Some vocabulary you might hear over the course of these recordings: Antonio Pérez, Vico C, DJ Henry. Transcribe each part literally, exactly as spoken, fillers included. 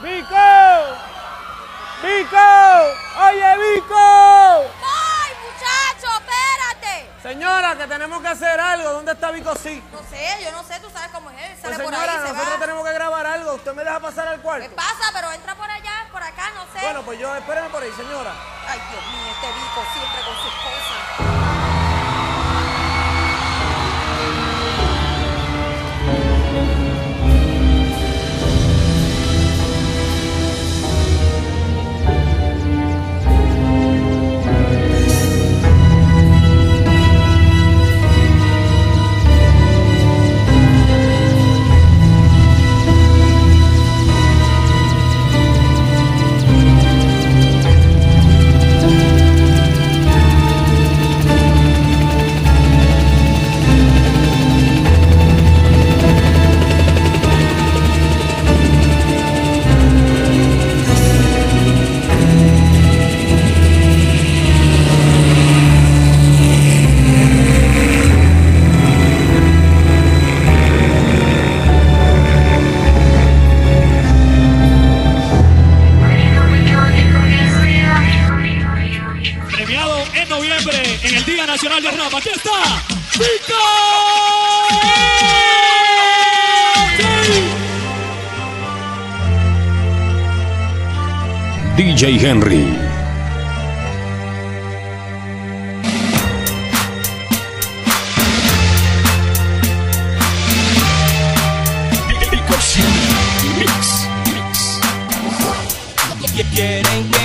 Vico! Vico! Oye, Vico! ¡Ay, muchacho, espérate! Señora, que tenemos que hacer algo. ¿Dónde está Vico C? No sé, yo no sé, tú sabes cómo es él. Sale pues señora, por ahí, se nosotros va. Tenemos que grabar algo. ¿Usted me deja pasar al cuarto? ¿Qué pasa? Pero entra por allá, por acá, no sé. Bueno, pues yo, espérame por ahí, señora. Ay, Dios mío, este Vico siempre con sus cosas. En el Día Nacional de Rap, aquí está Vico C. D J Henry. Quieren que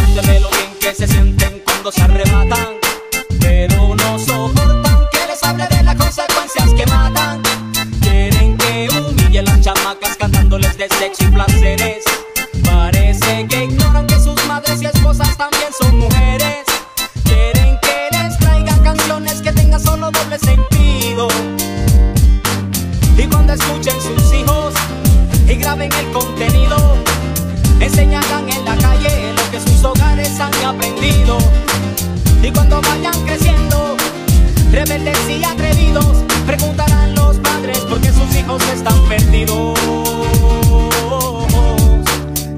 les cante de lo bien que se sienten cuando se arrebatan, pero no soportan que les hable de las consecuencias que matan. Quieren que humillen las chamacas cantándoles de sexo y placeres. Parece que ignoran que sus madres y esposas también son mujeres. Quieren que les traigan canciones que tengan solo doble sentido, y cuando escuchen sus hijos y graben el contenido, enseñarán en la calle lo que sus hogares han aprendido. Y cuando vayan creciendo, rebeldes y atrevidos, preguntarán los padres por qué sus hijos están perdidos.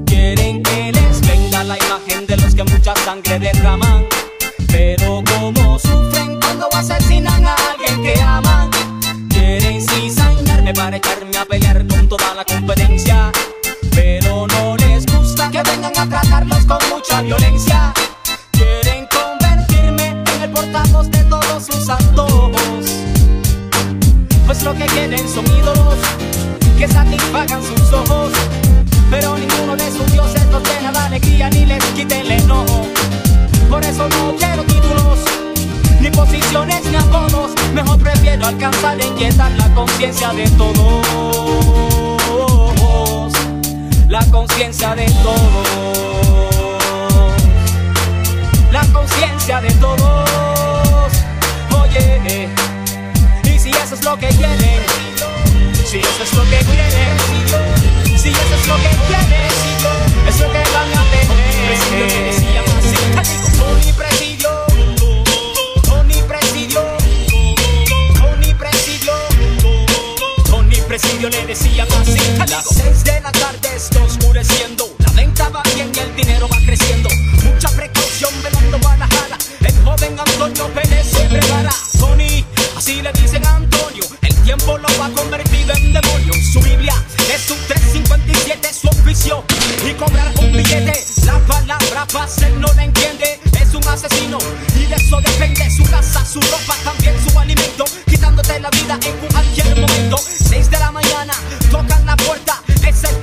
Quieren que les venga la imagen de los que mucha sangre derraman, pero cómo sufren cuando asesinan a alguien que aman. Quieren cizañarme para echarme a pelear con toda la competencia, pero no les gusta que vengan a tratarlos con mucha violencia. Quieren convertirme en el portavoz de todos sus antojos, pues lo que quieren son ídolos que satisfagan sus ojos, pero ninguno de sus dioses nos deja la alegría ni les quita el enojo. Por eso no quiero títulos, ni posiciones, ni apodos. Mejor prefiero alcanzar e inquietar la conciencia de todos, la conciencia de todos, la conciencia de todos. Oye, y si eso es lo que quieren, si eso es lo que quieren, si eso es lo que quieren, es lo que van a tener. Omnipresidio, omnipresidio, omnipresidio, omnipresidio, le decían así. A las seis de la tarde está oscureciendo, la venta va bien y el dinero va creciendo. Mucha precaución velando Guadalajara, el joven Antonio Pérez se prepara. Tony, así le dicen a Antonio, el tiempo lo ha convertido en demonio. Su Biblia es un tres cincuenta y siete, su oficio, y cobrar un billete. La palabra pase no la entiende, es un asesino y de eso depende su casa, su ropa, también su alimento, quitándote la vida en cualquier momento. Seis de la mañana tocan la puerta, es el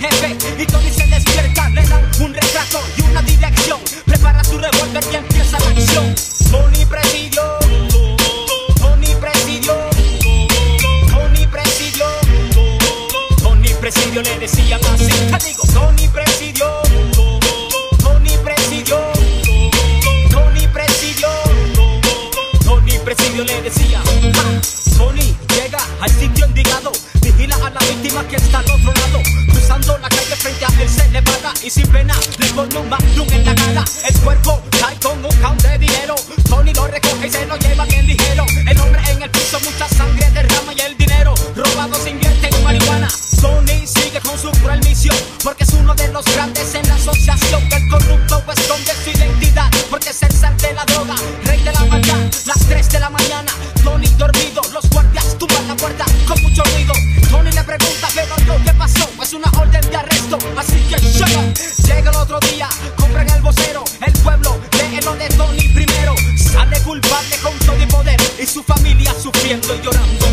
Vico C, ya es Mister Funky,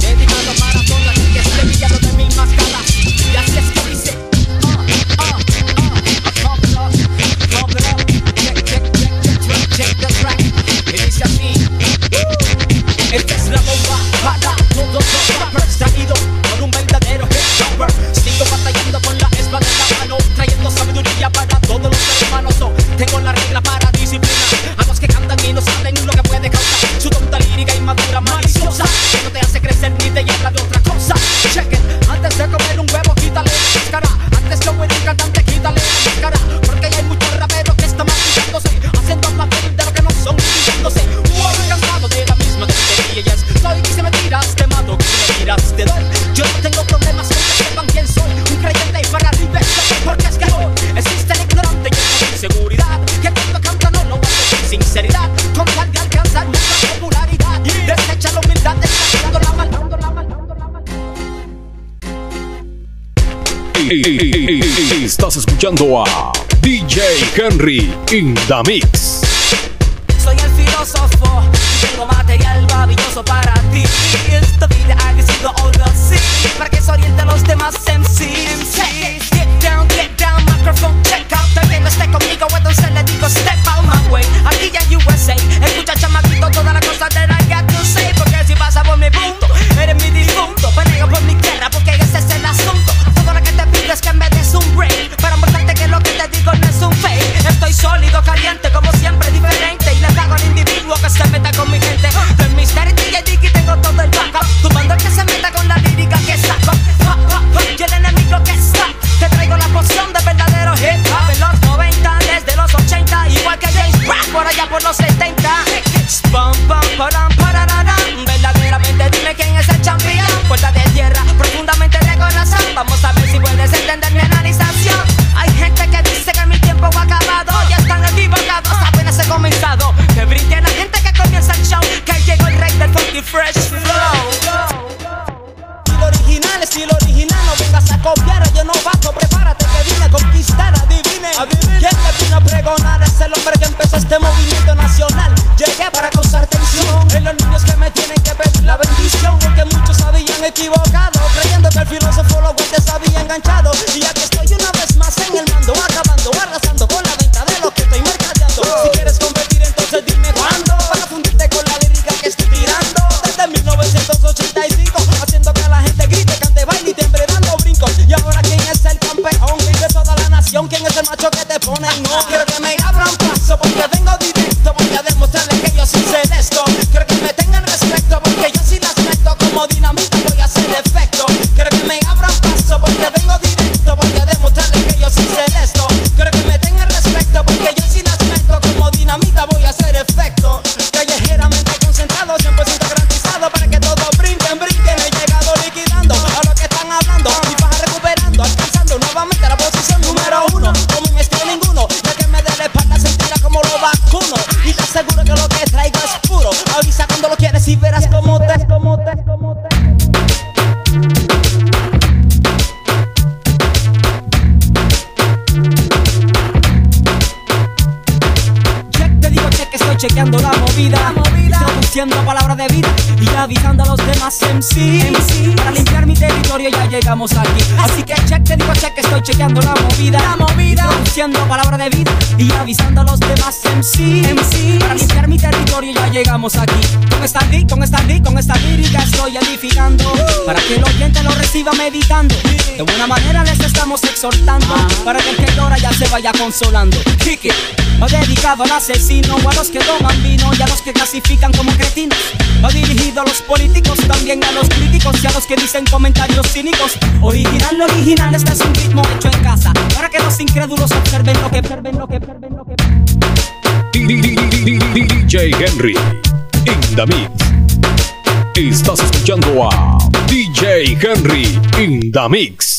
dedicado para todas las que se pillaron de mi mano. y estás escuchando a D J Henry in the Mix. Soy el filósofo, tengo material maravilloso para ti. Esta vida ha crecido ahora sí, para que se orienten los demás M Cs. Get down, get down, microphone check out. También esté conmigo, entonces le digo step out my way. Aquí en U S A, escucha chamaquito toda la cosa de la que tú sé. Porque si pasa por mi punto, eres mi difunto. Peleo por mi tierra porque ese es el asunto. Todo lo que te pido es que me des un break, para mostrarte que lo que te digo no es un fake. Estoy sólido, caliente, como siempre diferente. Y le pago al individuo que se meta con mi gente. Soy Mister D J Dicky, tengo todo el backup. Tu mando que se meta con la lírica que saco. Y el enemigo que está. Te traigo la poción de verdadero hip hop. En los noventa, desde los ochenta, igual que James Brown, por allá por los setenta. Pam, pam, param, parararán. Verdaderamente dime quién es el champion. Puerta de tierra, profundamente de corazón. Vamos a ver si puedes entender mi analización. Hay gente que dice que mi tiempo ha acabado. Ya están equivocados, apenas he comenzado. Que brille la gente que comienza el show, que llegó el rey del funky fresh flow. Estilo original, estilo original, no vengas a copiar, yo no bajo. Prepárate que vine a conquistar, adivine. Adivine. ¿Quién te vino a pregonar? Es el hombre que empezó este movimiento nacional. Llegué para causar tensión en los niños que me tienen que pedir la bendición. Porque muchos habían equivocado, creyendo que el filósofo los guantes había enganchado. Y ya que estoy una vez más en el mando, acabando, arrasando con la venta de lo que estoy mercadeando. Si quieres competir entonces dime cuándo, para fundirte con la lírica que estoy tirando. Desde mil novecientos ochenta y cinco, haciendo que la gente grite, cante, baile y tiemble dando brincos. Y ahora quién es el campeón de toda la nación, quién es el macho que te pone en no. Quiero que me abra un paso porque vengo directo, voy a demostrarles que yo sí sé de esto. Quiero que me tengan respeto porque yo sí las meto como dinamita, voy a hacer efecto. Quiero que me abra un paso porque vengo directo, voy a demostrarles que yo sí sé de esto. Quiero que me tengan respeto porque yo sí las meto como dinamita, voy a hacer efecto. Callejeramente concentrado, cien por ciento garantizado para que todos brinquen, brinquen. He llegado liquidando a lo que están hablando y vas recuperando, alcanzando nuevamente la posición número uno. Como un estilo ninguno, ya que me dé la espalda sentirá como lo vacuno. Y te aseguro que lo que traigo es puro. Avisa cuando lo quieres y verás cómo te, cómo te, cómo te. Chequeando la movida, traduciendo palabras de vida y avisando a los demás M C. Para limpiar mi territorio ya llegamos aquí. Así que check, te digo check, estoy chequeando la movida, traduciendo palabras de vida y avisando a los demás M C. Para limpiar mi territorio ya llegamos aquí. Con esta rica, con esta rica, con esta lírica estoy edificando, para que el oyente lo reciba meditando. De buena manera les estamos exhortando, para que el que llora ya se vaya consolando. Kick it. Va dedicado al asesino, a los que toman vino y a los que clasifican como cretinos. Va dirigido a los políticos, también a los críticos y a los que dicen comentarios cínicos. Original, lo original, este es un ritmo hecho en casa, para que los incrédulos observen lo que, observen lo que, observen lo que. D J Henry, in the mix. Estás escuchando a D J Henry, in the mix.